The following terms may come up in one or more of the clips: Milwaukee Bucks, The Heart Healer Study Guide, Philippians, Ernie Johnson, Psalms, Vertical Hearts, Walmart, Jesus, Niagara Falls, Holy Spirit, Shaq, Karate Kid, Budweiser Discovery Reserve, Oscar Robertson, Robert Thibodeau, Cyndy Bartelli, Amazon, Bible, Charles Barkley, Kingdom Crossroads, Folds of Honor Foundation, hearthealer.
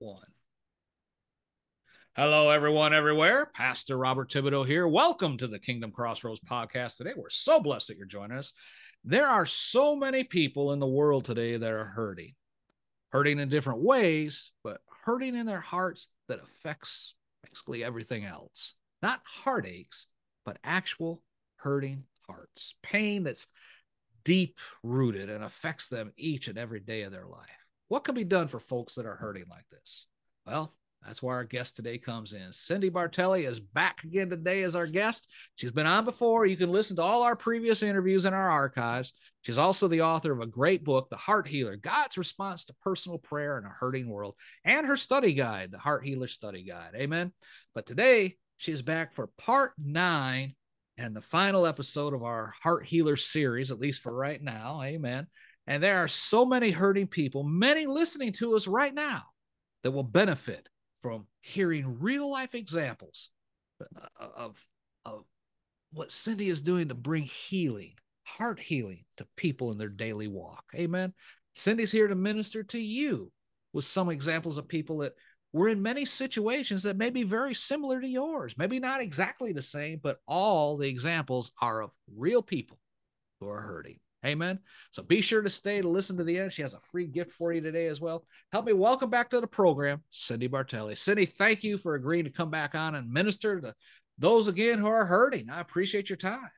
one. Hello, everyone, everywhere. Pastor Robert Thibodeau here. Welcome to the Kingdom Crossroads podcast today. We're so blessed that you're joining us. There are so many people in the world today that are hurting, hurting in different ways, but hurting in their hearts that affects basically everything else. Not heartaches, but actual hurting hearts, pain that's deep-rooted and affects them each and every day of their life. What can be done for folks that are hurting like this? Well, that's where our guest today comes in. Cyndy Bartelli is back again today as our guest. She's been on before. You can listen to all our previous interviews in our archives. She's also the author of a great book, The Heart Healer, God's Response to Personal Prayer in a Hurting World, and her study guide, The Heart Healer Study Guide. Amen. But today, she's back for part 9 and the final episode of our Heart Healer series, at least for right now. Amen. And there are so many hurting people, many listening to us right now, that will benefit from hearing real-life examples of what Cyndy is doing to bring healing, heart healing, to people in their daily walk. Amen. Cyndy's here to minister to you with some examples of people that were in many situations that may be very similar to yours. Maybe not exactly the same, but all the examples are of real people who are hurting. Amen. So be sure to stay to listen to the end. She has a free gift for you today as well. Help me welcome back to the program, Cyndy Bartelli. Cyndy, thank you for agreeing to come back on and minister to those again who are hurting. I appreciate your time.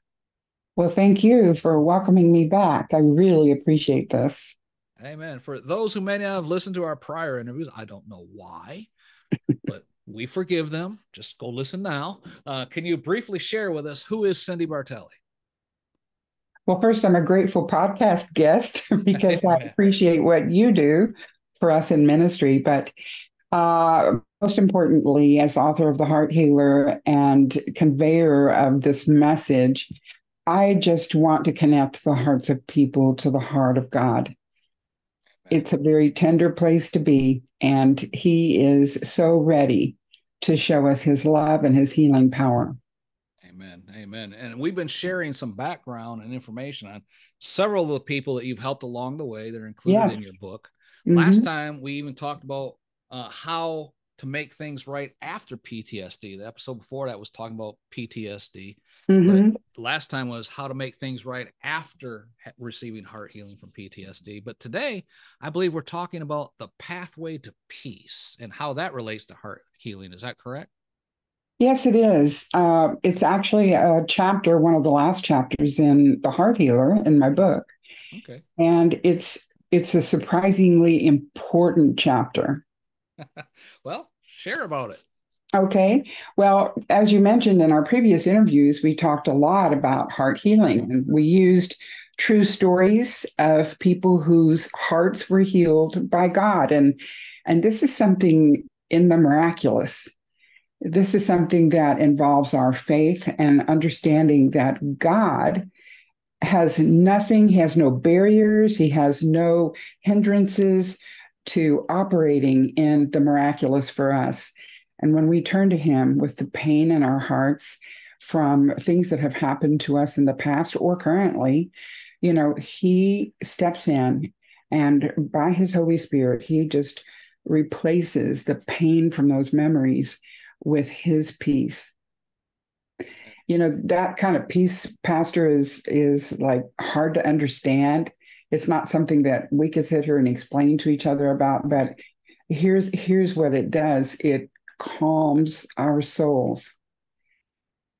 Well, thank you for welcoming me back. I really appreciate this. Amen. For those who may not have listened to our prior interviews, I don't know why, but we forgive them. Just go listen now. Can you briefly share with us, who is Cyndy Bartelli? Well, first, I'm a grateful podcast guest because I appreciate what you do for us in ministry. But most importantly, as author of The Heart Healer and conveyor of this message, I just want to connect the hearts of people to the heart of God. It's a very tender place to be, and He is so ready to show us His love and His healing power. Amen. Amen. And we've been sharing some background and information on several of the people that you've helped along the way. They're included in your book. Mm-hmm. Last time we even talked about how to make things right after PTSD. The episode before that was talking about PTSD. Mm-hmm. But the last time was how to make things right after receiving heart healing from PTSD. But today, I believe we're talking about the pathway to peace and how that relates to heart healing. Is that correct? Yes, it is. It's actually a chapter, one of the last chapters in The Heart Healer in my book. Okay. And it's a surprisingly important chapter. Well, share about it. Okay. Well, as you mentioned in our previous interviews, we talked a lot about heart healing, and we used true stories of people whose hearts were healed by God. And this is something in the miraculous. This is something that involves our faith and understanding that God has nothing, He has no barriers, He has no hindrances to operating in the miraculous for us. And when we turn to Him with the pain in our hearts from things that have happened to us in the past or currently, you know, He steps in, and by His Holy Spirit, He just replaces the pain from those memories with His peace. You know, that kind of peace, Pastor, is like hard to understand. It's not something that we could sit here and explain to each other about, but here's what it does. It calms our souls.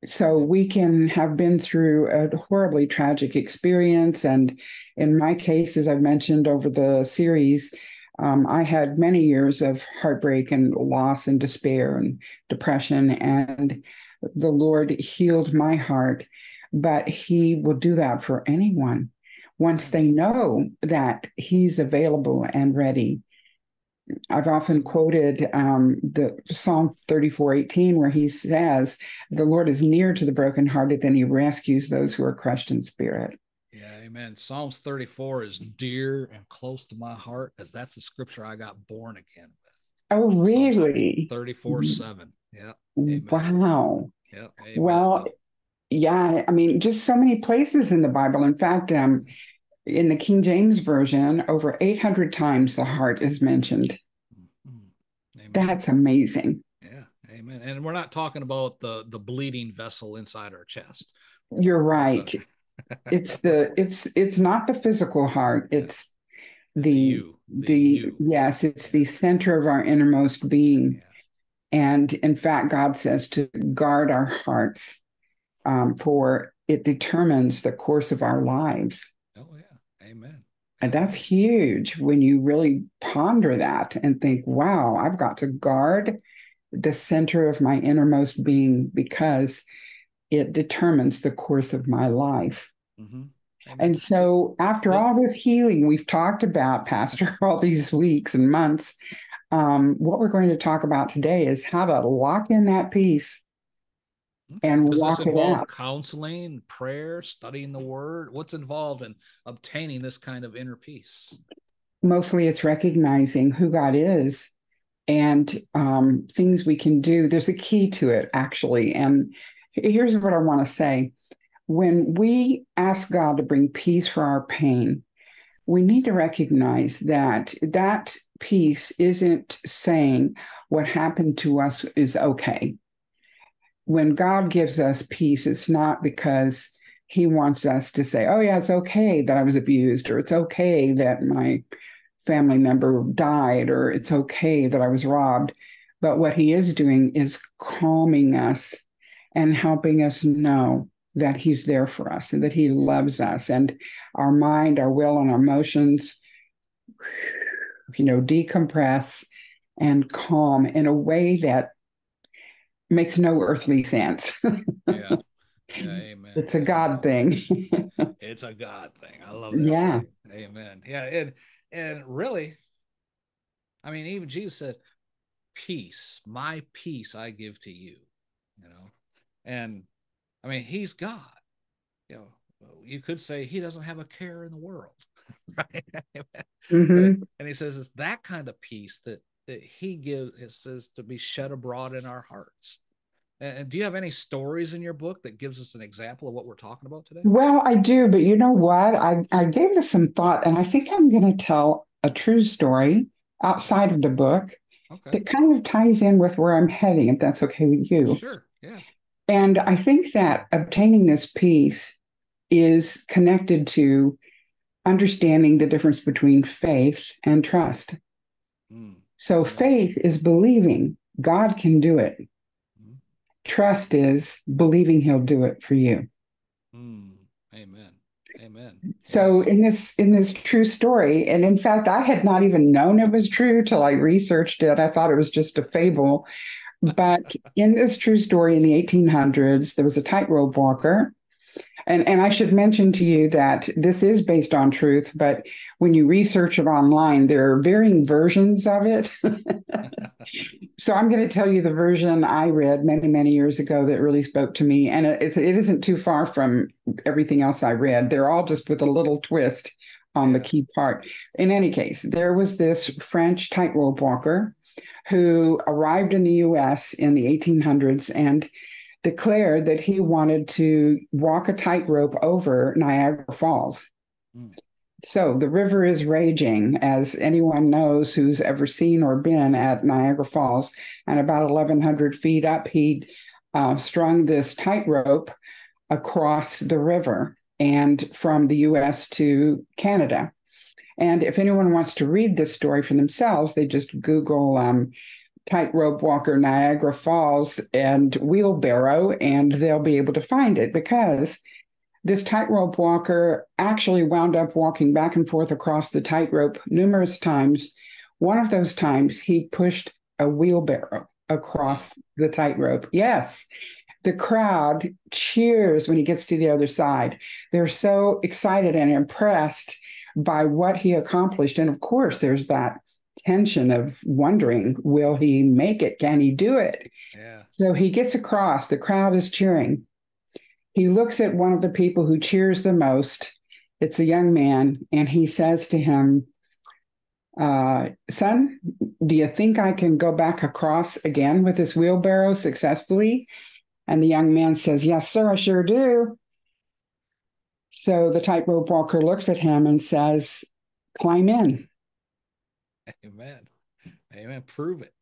So we can have been through a horribly tragic experience. And in my case, as I've mentioned over the series, I had many years of heartbreak and loss and despair and depression, and the Lord healed my heart. But He will do that for anyone once they know that He's available and ready. I've often quoted the Psalm 34:18, where He says, "The Lord is near to the brokenhearted, and He rescues those who are crushed in spirit." Yeah, amen. Psalms 34 is dear and close to my heart, because that's the scripture I got born again with. Oh, really? 34:7. Yeah. Amen. Wow. Yeah. Amen. Well, yeah. I mean, just so many places in the Bible. In fact, in the King James Version, over 800 times the heart is mentioned. Mm-hmm. Amen. That's amazing. Yeah. Amen. And we're not talking about the bleeding vessel inside our chest. You're right. It's not the physical heart. It's the you. Yes, it's the center of our innermost being. Yeah. And in fact, God says to guard our hearts, for it determines the course of our lives. Oh yeah. Amen. And that's huge when you really ponder that and think, wow, I've got to guard the center of my innermost being because it determines the course of my life. Mm-hmm. And so after all this healing we've talked about, Pastor, all these weeks and months, what we're going to talk about today is how to lock in that peace and walk it out. Counseling, prayer, studying the word, what's involved in obtaining this kind of inner peace? Mostly it's recognizing who God is and things we can do. There's a key to it, actually. And here's what I want to say. When we ask God to bring peace for our pain, we need to recognize that that peace isn't saying what happened to us is okay. When God gives us peace, it's not because he wants us to say, oh, yeah, it's okay that I was abused, or it's okay that my family member died, or it's okay that I was robbed. But what he is doing is calming us and helping us know that he's there for us and that he loves us, and our mind, our will, and our emotions, decompress and calm in a way that makes no earthly sense. Yeah. Yeah, amen. It's a God thing. It's a God thing. I love that. Yeah. Saying. Amen. Yeah. And really, I mean, even Jesus said, peace, my peace I give to you, and I mean, he's God. You could say he doesn't have a care in the world, right? Mm-hmm. And he says it's that kind of peace that he gives. It says to be shed abroad in our hearts. And do you have any stories in your book that gives us an example of what we're talking about today? Well, I do, but you know what? I gave this some thought, and I think I'm going to tell a true story outside of the book that kind of ties in with where I'm heading, if that's okay with you. Sure, yeah. And I think that obtaining this peace is connected to understanding the difference between faith and trust. Mm. So faith is believing God can do it. Mm. Trust is believing he'll do it for you. Mm. Amen. Amen. So in this true story, and in fact, I had not even known it was true till I researched it. I thought it was just a fable. But in this true story, in the 1800s, there was a tightrope walker. And I should mention to you that this is based on truth, but when you research it online, there are varying versions of it. So I'm going to tell you the version I read many, many years ago that really spoke to me. And it isn't too far from everything else I read. They're all just with a little twist on the key part. In any case, there was this French tightrope walker who arrived in the U.S. in the 1800s and declared that he wanted to walk a tightrope over Niagara Falls. Mm. So the river is raging, as anyone knows who's ever seen or been at Niagara Falls. And about 1,100 feet up, he strung this tightrope across the river and from the U.S. to Canada. And if anyone wants to read this story for themselves, they just Google tightrope walker Niagara Falls and wheelbarrow, and they'll be able to find it, because this tightrope walker actually wound up walking back and forth across the tightrope numerous times. One of those times, he pushed a wheelbarrow across the tightrope. Yes. The crowd cheers when he gets to the other side. They're so excited and impressed by what he accomplished. And of course, there's that tension of wondering, will he make it? Can he do it? Yeah. So he gets across. The crowd is cheering. He looks at one of the people who cheers the most. It's a young man. And he says to him, son, do you think I can go back across again with this wheelbarrow successfully? And the young man says, yes, sir, I sure do. So the tightrope walker looks at him and says, climb in. Amen. Amen. Prove it.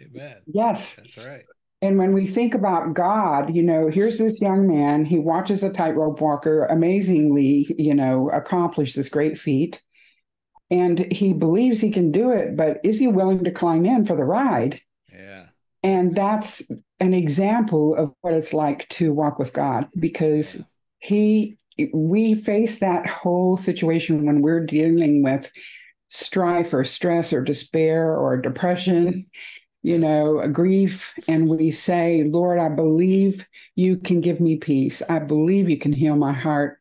Amen. Yes. That's right. And when we think about God, you know, here's this young man. He watches a tightrope walker amazingly, you know, accomplish this great feat. And he believes he can do it, but is he willing to climb in for the ride? Yeah. And that's an example of what it's like to walk with God, because we face that whole situation when we're dealing with strife or stress or despair or depression, you know, grief. And we say, Lord, I believe you can give me peace. I believe you can heal my heart.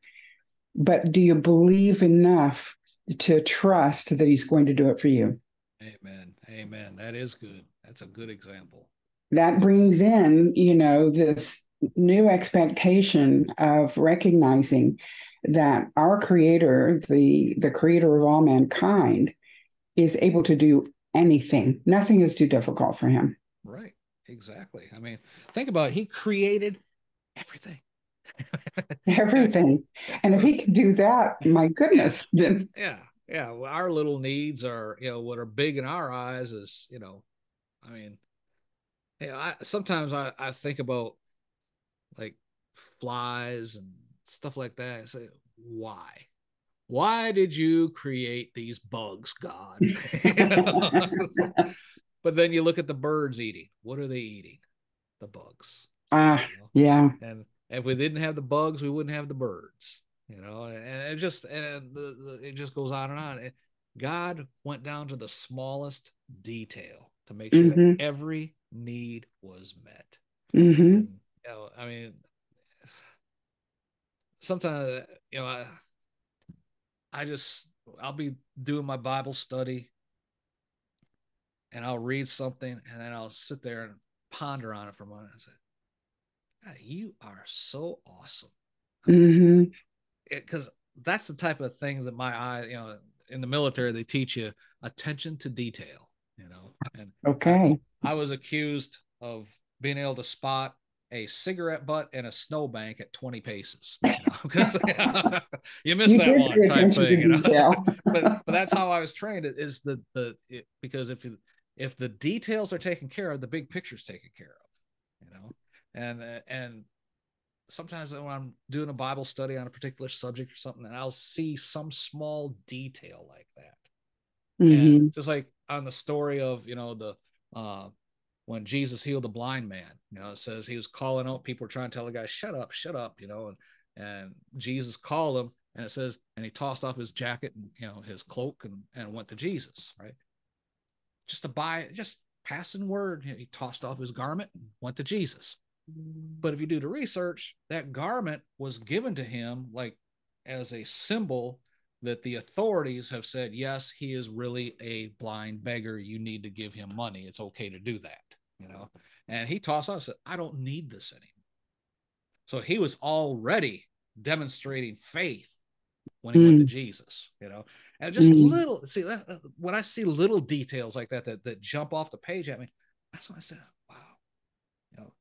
But do you believe enough to trust that he's going to do it for you? Amen. Amen. That is good. That's a good example. That brings in, you know, this new expectation of recognizing that our creator, the creator of all mankind, is able to do anything. Nothing is too difficult for him. Right. Exactly. I mean, think about it. He created everything. Everything. And if he can do that, my goodness, then. Yeah. Yeah. Well, our little needs are, you know, what are big in our eyes is, you know, I mean, you know, sometimes I think about like flies and stuff like that. I say, why? Why did you create these bugs, God? You know? But then you look at the birds eating. What are they eating? The bugs. You know? Yeah. And if we didn't have the bugs, we wouldn't have the birds, you know, and it just, it just goes on and on. God went down to the smallest detail to make sure that every need was met. And, you know, I mean, sometimes, you know, I'll be doing my Bible study and I'll read something and then I'll sit there and ponder on it for a moment. I say, God, you are so awesome. Because that's the type of thing that my eye, you know, in the military, they teach you attention to detail, you know. And I was accused of being able to spot a cigarette butt and a snowbank at 20 paces. You know? You missed that one type thing. You know? But that's how I was trained. Is because if the details are taken care of, the big picture's taken care of. You know, and sometimes when I'm doing a Bible study on a particular subject or something, and I'll see some small detail like that, and just like on the story of, you know, when Jesus healed the blind man, you know, it says he was calling out. People were trying to tell the guy, shut up, you know, and Jesus called him, and it says, and he tossed off his jacket and, you know, his cloak and went to Jesus, right? Just passing word. He tossed off his garment and went to Jesus. But if you do the research, that garment was given to him like as a symbol that the authorities have said, yes, he is really a blind beggar. You need to give him money. It's okay to do that, you know? And he tossed out and said, I don't need this anymore. So he was already demonstrating faith when he went to Jesus, you know? And just little, see, when I see little details like that, that jump off the page at me, that's when I said, wow, you know,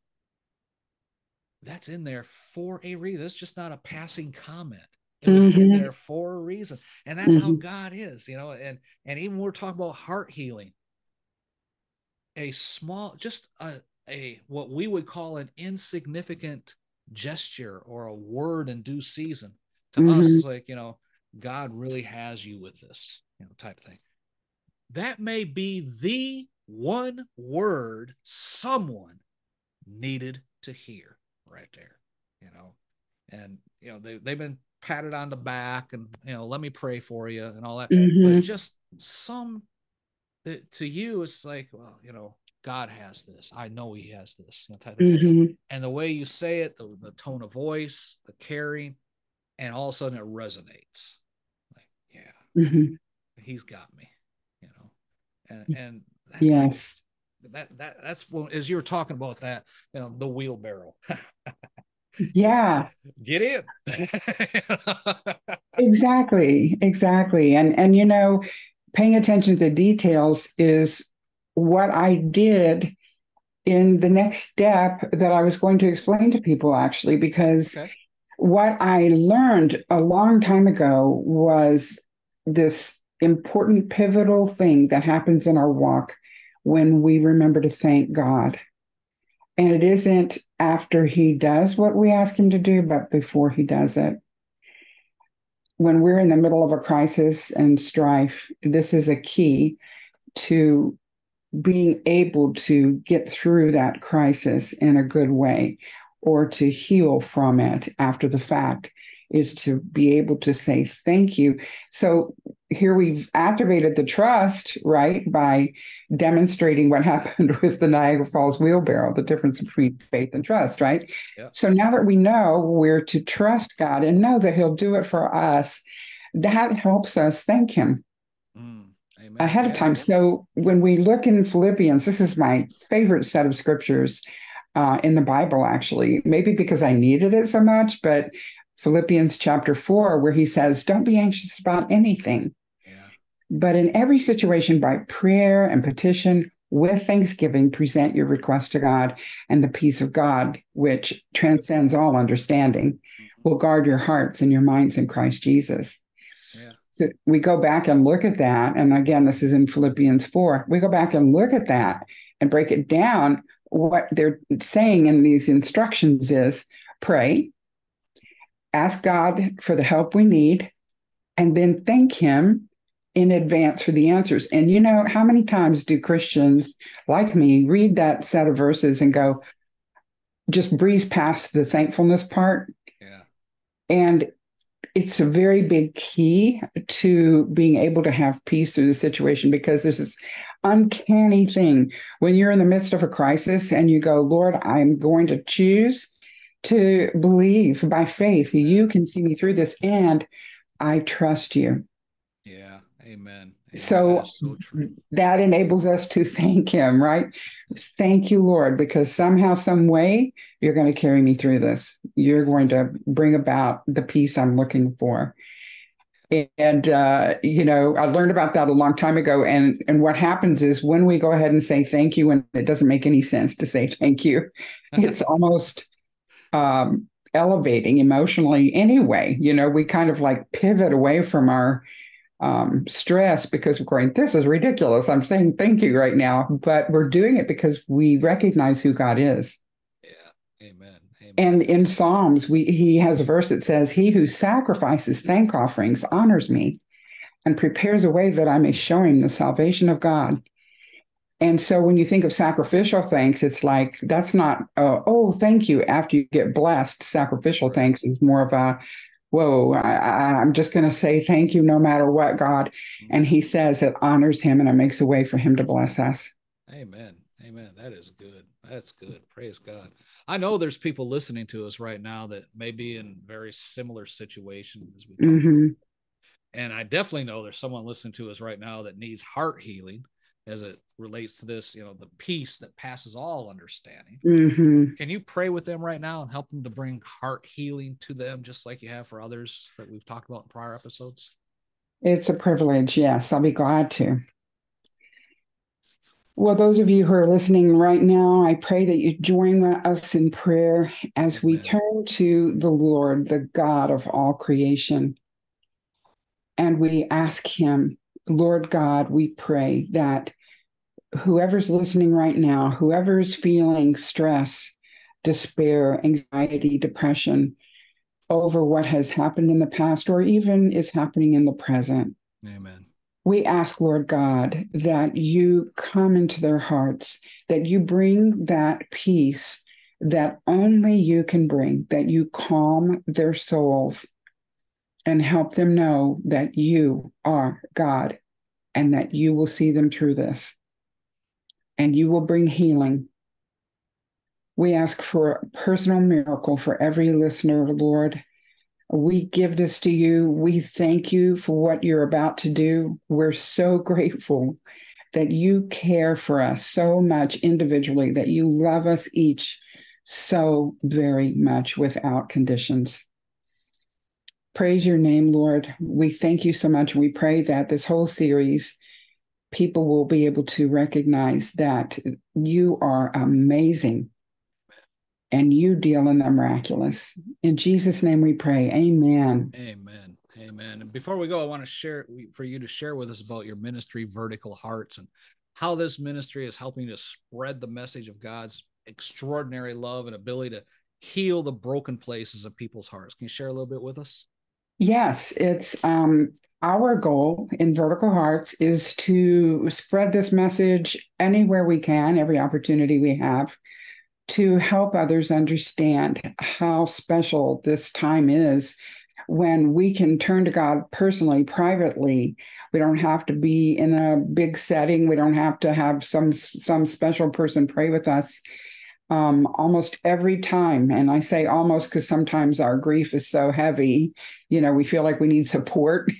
that's in there for a reason. It's just not a passing comment. It was in there for a reason. And that's how God is, you know, and even we're talking about heart healing, a small, just a what we would call an insignificant gesture or a word in due season to us is like, you know, God really has you with this, you know, type thing. That may be the one word someone needed to hear right there, you know, and, you know, they've been patted on the back and, you know, let me pray for you and all that. But just to you, it's like, well, you know, God has this. I know he has this. And the way you say it, the tone of voice, the caring, and all of a sudden it resonates. Like, yeah, he's got me, you know? And that, yes, that's when, as you were talking about that, you know, the wheelbarrow. Yeah. Get in. Exactly. Exactly. And, you know, paying attention to the details is what I did in the next step that I was going to explain to people, actually, because what I learned a long time ago was this important, pivotal thing that happens in our walk when we remember to thank God. And it isn't after he does what we ask him to do, but before he does it. When we're in the middle of a crisis and strife, this is a key to being able to get through that crisis in a good way, or to heal from it after the fact, is to be able to say thank you. So here we've activated the trust, right, by demonstrating what happened with the Niagara Falls wheelbarrow, the difference between faith and trust, right? Yeah. So now that we know where to trust God and know that he'll do it for us, that helps us thank him ahead of time. So when we look in Philippians, this is my favorite set of scriptures in the Bible, actually, maybe because I needed it so much, but Philippians chapter 4, where he says, don't be anxious about anything, but in every situation by prayer and petition with thanksgiving, present your request to God, and the peace of God, which transcends all understanding, will guard your hearts and your minds in Christ Jesus. Yeah. So we go back and look at that. And again, this is in Philippians 4. We go back and look at that and break it down. What they're saying in these instructions is pray, ask God for the help we need, and then thank him in advance for the answers. And you know, how many times do Christians like me read that set of verses and go, just breeze past the thankfulness part? Yeah. And it's a very big key to being able to have peace through the situation, because there's this uncanny thing when you're in the midst of a crisis and you go, Lord, I'm going to choose to believe by faith, you can see me through this, and I trust you. Yeah, amen. So that enables us to thank him, right? Thank you, Lord, because somehow, some way, you're going to carry me through this. You're going to bring about the peace I'm looking for. And, you know, I learned about that a long time ago. And what happens is when we go ahead and say thank you, and it doesn't make any sense to say thank you, it's almost elevating emotionally anyway. You know, we kind of like pivot away from our stress because we're going, this is ridiculous. I'm saying thank you right now, but we're doing it because we recognize who God is. Yeah, amen. Amen. And in Psalms, he has a verse that says, he who sacrifices thank offerings honors me and prepares a way that I may show him the salvation of God. And so when you think of sacrificial thanks, it's like, that's not, thank you after you get blessed. Sacrificial thanks is more of a, whoa, I'm just going to say thank you no matter what, God. And he says it honors him and it makes a way for him to bless us. Amen. Amen. That is good. That's good. Praise God. I know there's people listening to us right now that may be in very similar situations as we talk. And I definitely know there's someone listening to us right now that needs heart healing as it relates to this, you know, the peace that passes all understanding. Can you pray with them right now and help them to bring heart healing to them, just like you have for others that we've talked about in prior episodes? It's a privilege. Yes, I'll be glad to. Well, those of you who are listening right now, I pray that you join us in prayer as we turn to the Lord, the God of all creation, and we ask him, Lord God, we pray that whoever's listening right now, whoever's feeling stress, despair, anxiety, depression over what has happened in the past or even is happening in the present. Amen. We ask, Lord God, that you come into their hearts, that you bring that peace that only you can bring, that you calm their souls and help them know that you are God and that you will see them through this and you will bring healing. We ask for a personal miracle for every listener, Lord. We give this to you. We thank you for what you're about to do. We're so grateful that you care for us so much individually, that you love us each so very much without conditions. Praise your name, Lord. We thank you so much. We pray that this whole series, people will be able to recognize that you are amazing and you deal in the miraculous. In Jesus' name we pray. Amen. Amen. Amen. And before we go, I want to share for you to share with us about your ministry, Vertical Hearts, and how this ministry is helping to spread the message of God's extraordinary love and ability to heal the broken places of people's hearts. Can you share a little bit with us? Yes, it's our goal in Vertical Hearts is to spread this message anywhere we can, every opportunity we have, to help others understand how special this time is when we can turn to God personally, privately. We don't have to be in a big setting. We don't have to have some special person pray with us. Almost every time, and I say almost because sometimes our grief is so heavy, you know, we feel like we need support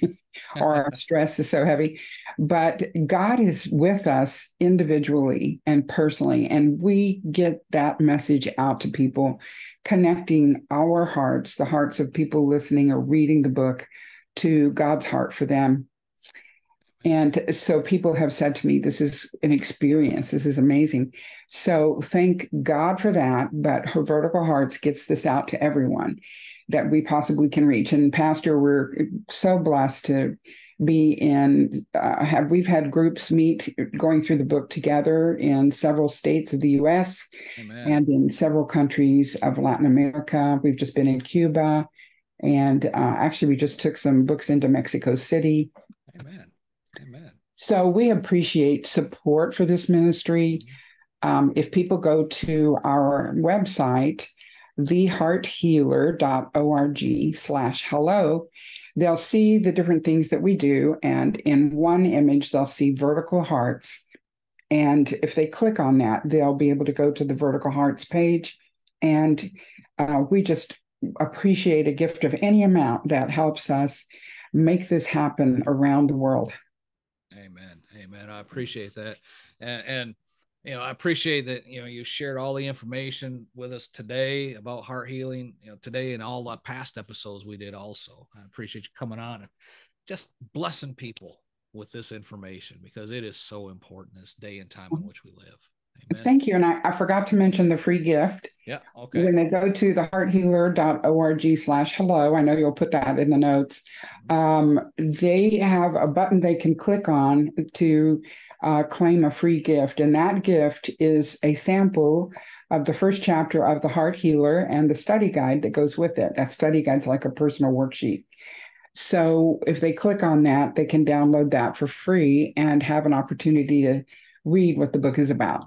or our stress is so heavy, but God is with us individually and personally, and we get that message out to people, connecting our hearts, the hearts of people listening or reading the book, to God's heart for them. And so people have said to me, this is an experience. This is amazing. So thank God for that. But Vertical Hearts gets this out to everyone that we possibly can reach. And Pastor, we're so blessed to be in, we've had groups meet going through the book together in several states of the U.S. Amen. And in several countries of Latin America. We've just been in Cuba. And actually, we just took some books into Mexico City. Amen. Amen. So we appreciate support for this ministry. If people go to our website, thehearthealer.org/hello, they'll see the different things that we do. And in one image, they'll see Vertical Hearts. And if they click on that, they'll be able to go to the Vertical Hearts page. And we just appreciate a gift of any amount that helps us make this happen around the world. Amen. Amen. I appreciate that. And you know, I appreciate that, you know, you shared all the information with us today about heart healing, you know, today and all the past episodes we did also. I appreciate you coming on and just blessing people with this information, because it is so important this day and time in which we live. Amen. Thank you. And I forgot to mention the free gift. Yeah. Okay. When they go to thehearthealer.org/hello, I know you'll put that in the notes. They have a button they can click on to claim a free gift. And that gift is a sample of the first chapter of The Heart Healer and the study guide that goes with it. That study guide's like a personal worksheet. So if they click on that, they can download that for free and have an opportunity to read what the book is about.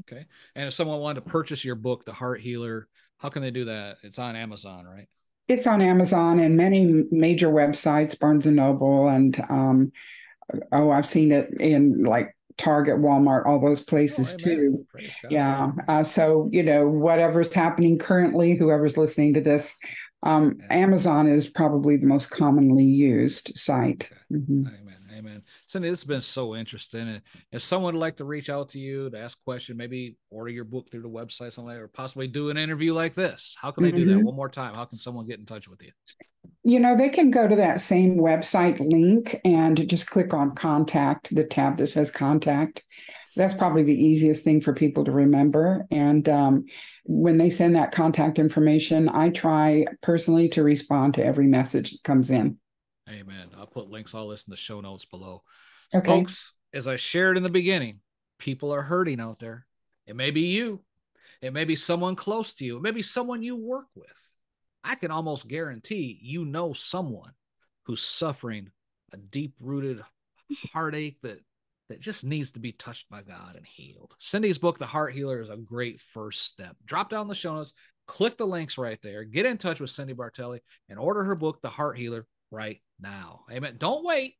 Okay. And if someone wanted to purchase your book, The Heart Healer, how can they do that? It's on Amazon, right? It's on Amazon and many major websites, Barnes & Noble, and I've seen it in like Target, Walmart, all those places too. Yeah. So, you know, whatever's happening currently, whoever's listening to this, Amazon is probably the most commonly used site. Okay. Mm-hmm. Amen. Amen. Cyndy, this has been so interesting. And if someone would like to reach out to you to ask questions, maybe order your book through the website, something, or possibly do an interview like this, how can they do that? One more time, how can someone get in touch with you? You know, they can go to that same website link and just click on contact, the tab that says contact. That's probably the easiest thing for people to remember. And when they send that contact information, I try personally to respond to every message that comes in. Amen. I'll put links, all this in the show notes below. So okay. Folks, as I shared in the beginning, people are hurting out there. It may be you. It may be someone close to you. It may be someone you work with. I can almost guarantee you know someone who's suffering a deep-rooted heartache that just needs to be touched by God and healed. Cyndy's book, The Heart Healer, is a great first step. Drop down the show notes, click the links right there, get in touch with Cyndy Bartelli, and order her book, The Heart Healer, right now. Amen. Don't wait.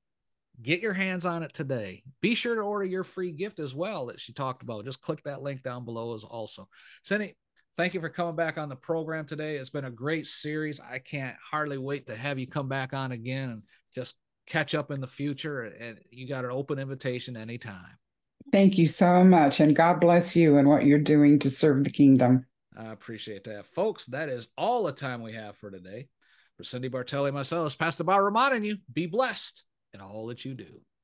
Get your hands on it today. Be sure to order your free gift as well that she talked about. Just click that link down below as also. Cyndy, thank you for coming back on the program today. It's been a great series. I can't hardly wait to have you come back on again and just catch up in the future. And you got an open invitation anytime. Thank you so much. And God bless you and what you're doing to serve the kingdom. I appreciate that. Folks, that is all the time we have for today. For Cyndy Bartelli and myself, it's Pastor Bob reminding you, be blessed in all that you do.